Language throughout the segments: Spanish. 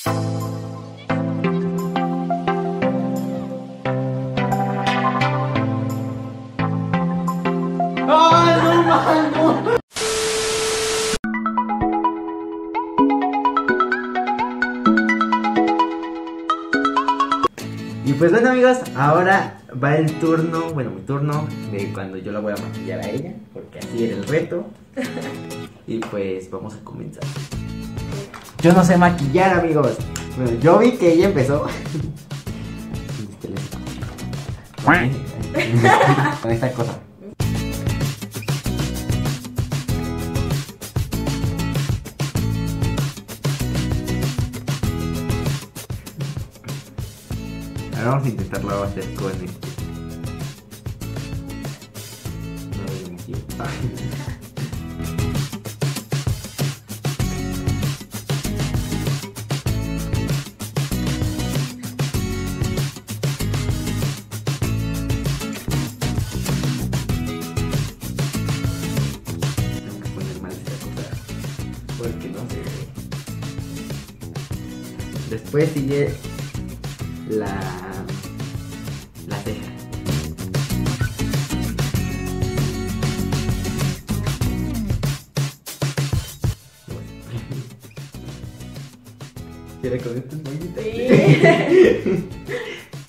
Y pues bueno, amigos, ahora va el turno, bueno, mi turno de cuando yo la voy a maquillar a ella, porque así era el reto. Y pues vamos a comenzar. Yo no sé maquillar, amigos. Bueno, yo vi que ella empezó. Con esta cosa. Ahora vamos a intentarlo hacer con este. Tengo que poner más esta cosa porque no se ve. Después sigue la ceja. ¿Quieres con esto? Sí.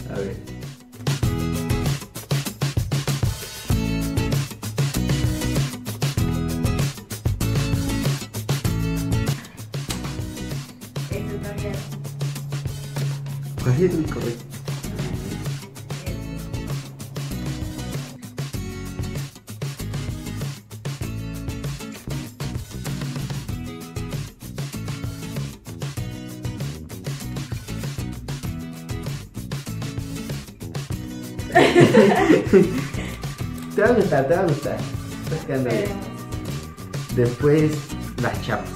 A ver. Esto está bien. Casi es muy correcto. Te va a gustar, te va a gustar. Estás quedando bien. Después las chapas.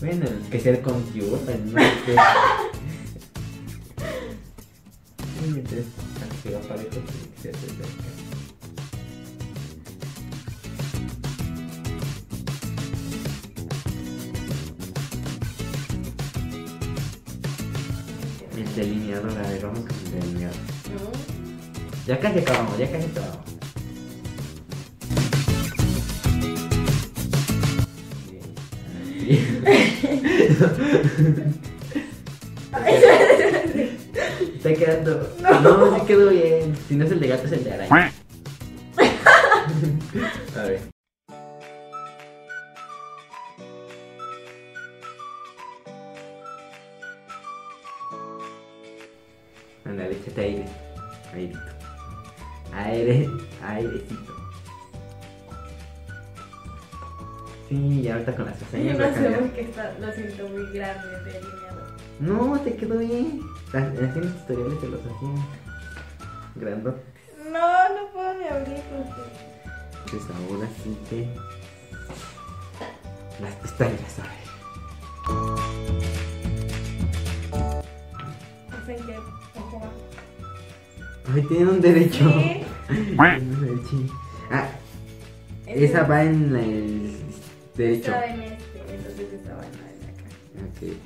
Bueno, que ser con Q, no es que... Mientras que va parejo, tiene que ser desde acá. El delineador, a ver, vamos con el delineador. Ya casi acabamos, ya casi acabamos. Está quedando. No, sí quedó bien. Si no es el de gato, es el de araña. A ver. Ándale, échate aire. Airecito. Airecito. Sí, ya ahorita con las pestañas. Yo no sé por qué lo siento muy grande de delineador. No, te quedó bien. Haciendo tutoriales te los hacían grandotes. No, no puedo ni abrir porque... Pues ahora sí te... Las pestañas, a ver. Hacen que... Ojo. Ay, tienen un derecho. Sí. Tienen un derecho. Ah, esa va en el... De hecho. Estaba en este, entonces estaba en la de acá. Okay.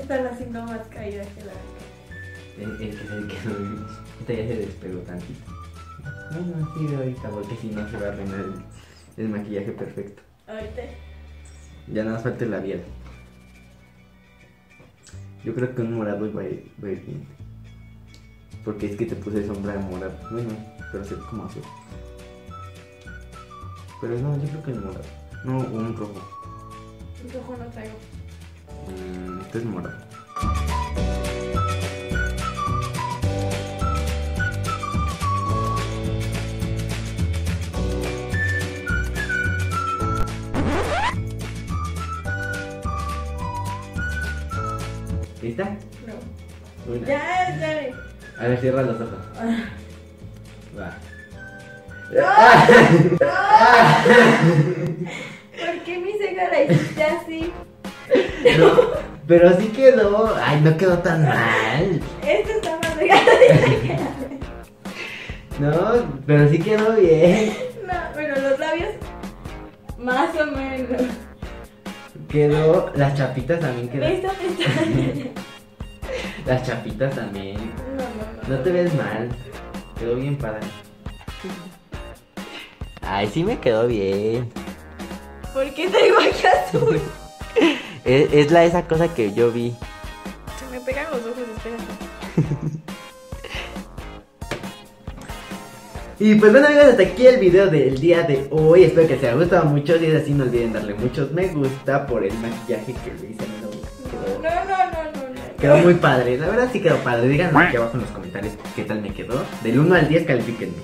Están haciendo más caídas que la de acá. Esta ya se despegó tantito. Bueno, sí, de ahorita, porque si no se va a arruinar el maquillaje perfecto. Ahorita. Ya nada más falta el labial. Yo creo que un morado va a ir bien. Porque es que te puse sombra de morado. Bueno, pero se ve como azul. Pero no, yo creo que el morado. No, un rojo. Un rojo no traigo. Este es morado. ¿Lista? No. Una. Ya. A ver, cierra los ojos. Va. ¡No! ¡Ah! ¡No! ¡Ah! ¿Por qué mi ceja la hiciste así? No, pero sí quedó. Ay, no quedó tan mal. Esto está más regalado de la cara. No, pero sí quedó bien. No, pero los labios más o menos. Quedó, las chapitas también quedó. Esta pestaña. Las chapitas también. No te ves mal. Quedó bien padre. Ay, sí me quedó bien. ¿Por qué traigo aquí azul? Es la esa cosa que yo vi. Se me pegan los ojos, espérate. Y pues bueno amigos, hasta aquí el video del día de hoy. Espero que les haya gustado mucho. Si es así, no olviden darle muchos me gusta por el maquillaje que le hice. Quedó muy padre. La verdad sí quedó padre. Díganme aquí abajo en los comentarios qué tal me quedó. Del 1 al 10 califíquenme.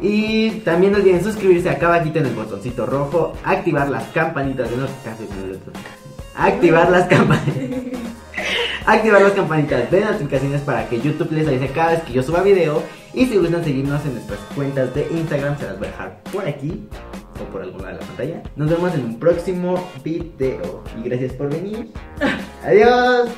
Y también no olviden suscribirse acá abajito en el botoncito rojo. Activar las campanitas de los cafés. Activar las campanitas. Activar las campanitas de notificaciones para que YouTube les avise cada vez que yo suba video. Y si gustan seguirnos en nuestras cuentas de Instagram, se las voy a dejar por aquí o por algún lado de la pantalla. Nos vemos en un próximo video. Y gracias por venir. Adiós.